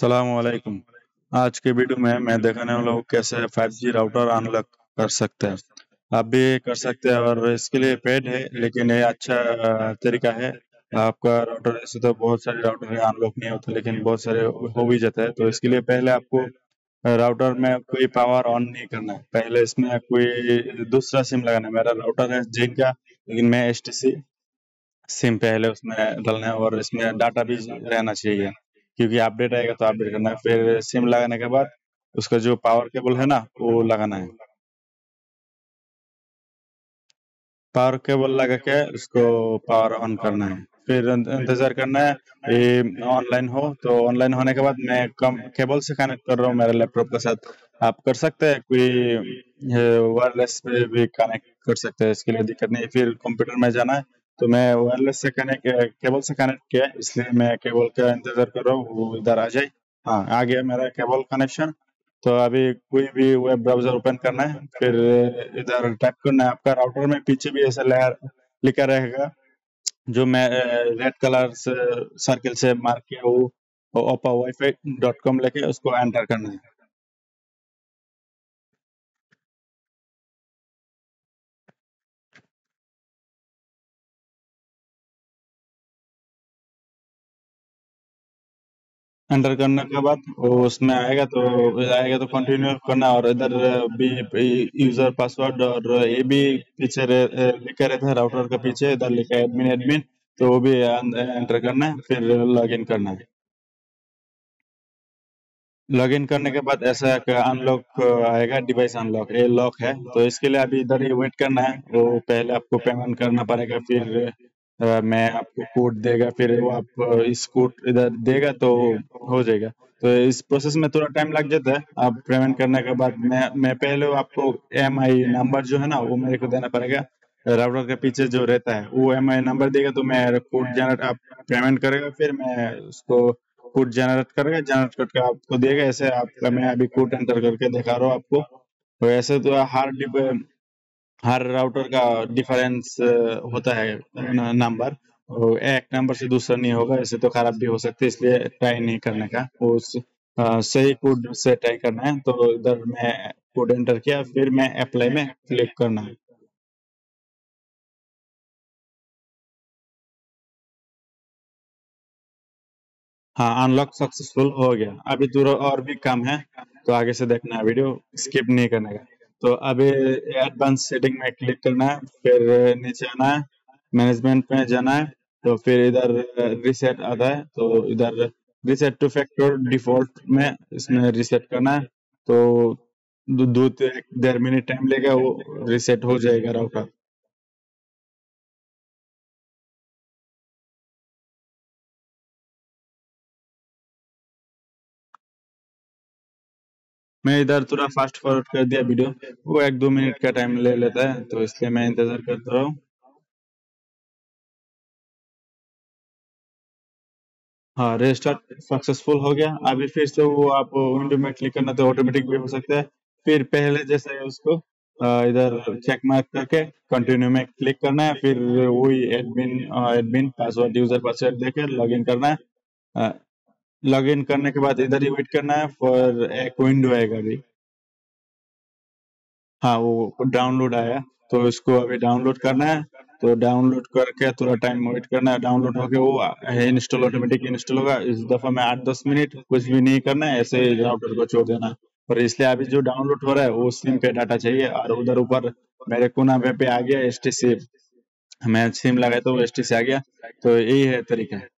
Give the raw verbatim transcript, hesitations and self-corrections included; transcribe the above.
सलामुअलैकुम। आज के वीडियो में मैं दिखाने वाला हूँ कैसे फाइव जी राउटर अनलॉक कर सकते हैं। आप भी कर सकते हैं और इसके लिए पेड है, लेकिन ये अच्छा तरीका है। आपका राउटर, ऐसे तो बहुत सारे राउटर है अनलॉक नहीं होते, लेकिन बहुत सारे हो भी जाते हैं। तो इसके लिए पहले आपको राउटर में कोई पावर ऑन नहीं करना है, पहले इसमें कोई दूसरा सिम लगाना है। मेरा राउटर है जिंग का, लेकिन मैं एच टी सी सिम पहले उसमें डालना है और इसमें डाटा भी रहना चाहिए, क्योंकि अपडेट आएगा तो अपडेट करना है। फिर सिम लगाने के बाद उसका जो पावर केबल है ना, वो लगाना है। पावर केबल लगा के उसको पावर ऑन करना है। फिर इंतजार करना है ये ऑनलाइन हो। तो ऑनलाइन होने के बाद मैं कम केबल से कनेक्ट कर रहा हूँ मेरे लैपटॉप के साथ। आप कर सकते हैं, कोई वायरलेस पे भी कनेक्ट कर सकते हैं, इसके लिए दिक्कत नहीं। फिर कंप्यूटर में जाना है, तो मैं वायरलेस से कनेक्ट केबल से कनेक्ट किया, इसलिए मैं केबल का इंतजार कर रहा हूँ वो इधर आ जाए। हाँ, आ गया मेरा केबल कनेक्शन। तो अभी कोई भी वेब ब्राउजर ओपन करना है, फिर इधर टाइप करना है। आपका राउटर में पीछे भी ऐसा लेयर लिखा रहेगा, जो मैं रेड कलर से सर्किल से मार्क किया हूँ, ओपा वाईफाई डॉट कॉम लेके उसको एंटर करना है। एंटर करने के बाद उसमें आएगा तो आएगा तो कंटिन्यू करना। और इधर भी यूजर पासवर्ड और ये भी पीछे लिखा रहता है राउटर का, पीछे इधर लिखा है एडमिन एडमिन, तो वो भी एंटर करना है। फिर लॉगिन करना है। लॉगिन करने के बाद ऐसा अनलॉक आएगा, डिवाइस अनलॉक, ये लॉक है। तो इसके लिए अभी इधर ही वेट करना है। वो पहले आपको पेमेंट करना पड़ेगा, फिर Uh, मैं आपको कोड देगा, फिर वो आप इस कोड इधर देगा तो हो जाएगा। तो इस प्रोसेस में थोड़ा टाइम लग जाता है। आप पेमेंट करने के बाद मैं मैं पहले आपको एम आई नंबर जो है ना, वो मेरे को देना पड़ेगा। राउटर के पीछे जो रहता है वो एम आई नंबर देगा, तो मैं कोड जनरेट, आप पेमेंट करेगा, फिर मैं उसको कोड जनरेट करेगा, जनरेट करके आपको देगा। ऐसे आपका मैं अभी कोड एंटर करके दिखा रहा हूँ आपको। तो ऐसे तो हर हर राउटर का डिफरेंस होता है नंबर, एक नंबर से दूसरा नहीं होगा। ऐसे तो खराब भी हो सकते है, इसलिए ट्राई नहीं करने का, उस सही कोड से ट्राई करना है। तो इधर मैं कोड एंटर किया, फिर मैं अप्लाई में क्लिक करना है। हाँ, अनलॉक सक्सेसफुल हो गया। अभी थोड़ा और भी काम है, तो आगे से देखना है, वीडियो स्किप नहीं करने का। तो अभी एडवांस सेटिंग में क्लिक करना है, फिर नीचे आना है, मैनेजमेंट में जाना है। तो फिर इधर रीसेट आता है, तो इधर रीसेट टू फैक्टर डिफॉल्ट में इसमें रीसेट करना है। तो दो डेढ़ मिनट टाइम लेगा, वो रीसेट हो जाएगा राउटर। मैं इधर थोड़ा फास्ट फॉरवर्ड कर दिया वीडियो, वो एक दो मिनट का टाइम ले लेता है, तो इसलिए मैं इंतजार करता रहा हूँ। हाँ, रिस्टार्ट सक्सेसफुल हो गया। अभी फिर से वो आप विंडो में क्लिक करना, तो ऑटोमेटिक भी हो सकता है। फिर पहले जैसा है उसको इधर चेक मार्क करके कंटिन्यू में क्लिक करना है। फिर वही admin admin password, user password देकर लॉगिन करना है। आ, लॉग इन करने के बाद इधर ही वेट करना है फॉर एक विंडो आएगा अभी। हाँ, वो डाउनलोड आया, तो इसको अभी डाउनलोड करना है। तो डाउनलोड करके थोड़ा टाइम वेट करना है। डाउनलोड होके वो इंस्टॉल, ऑटोमेटिक इंस्टॉल होगा। इस दफा में आठ दस मिनट कुछ भी नहीं करना है, ऐसे राउटर को छोड़ देना। और इसलिए अभी जो डाउनलोड हो रहा है वो सिम पे डाटा चाहिए। और उधर ऊपर मेरे कोना पे आ गया एच टी सी, मैं सिम लगाया तो एच टी सी आ गया। तो यही है तरीका है।